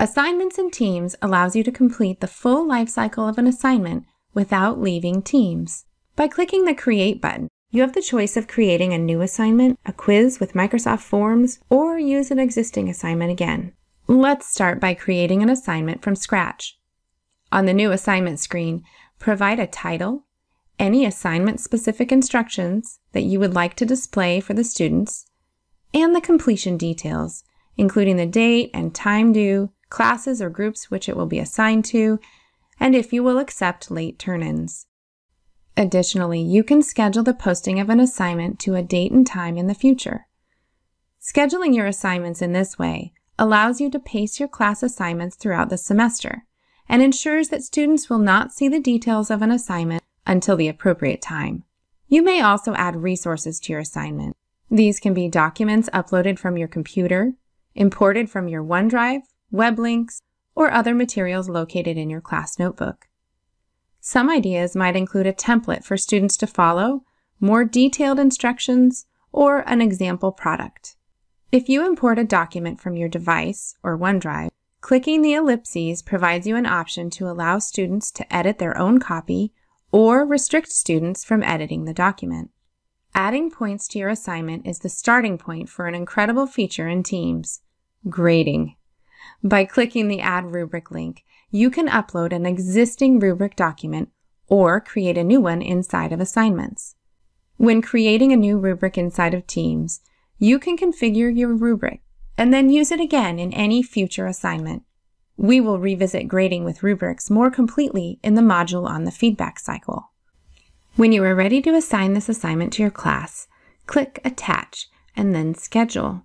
Assignments in Teams allows you to complete the full lifecycle of an assignment without leaving Teams. By clicking the Create button, you have the choice of creating a new assignment, a quiz with Microsoft Forms, or use an existing assignment again. Let's start by creating an assignment from scratch. On the new assignment screen, provide a title, any assignment-specific instructions that you would like to display for the students, and the completion details, including the date and time due, classes or groups which it will be assigned to, and if you will accept late turn-ins. Additionally, you can schedule the posting of an assignment to a date and time in the future. Scheduling your assignments in this way allows you to pace your class assignments throughout the semester and ensures that students will not see the details of an assignment until the appropriate time. You may also add resources to your assignment. These can be documents uploaded from your computer, imported from your OneDrive, web links, or other materials located in your class notebook. Some ideas might include a template for students to follow, more detailed instructions, or an example product. If you import a document from your device or OneDrive, clicking the ellipses provides you an option to allow students to edit their own copy or restrict students from editing the document. Adding points to your assignment is the starting point for an incredible feature in Teams: grading. By clicking the Add Rubric link, you can upload an existing rubric document or create a new one inside of assignments. When creating a new rubric inside of Teams, you can configure your rubric and then use it again in any future assignment. We will revisit grading with rubrics more completely in the module on the feedback cycle. When you are ready to assign this assignment to your class, click Attach and then Schedule.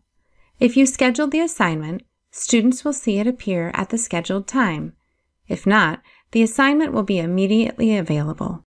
If you scheduled the assignment, students will see it appear at the scheduled time. If not, the assignment will be immediately available.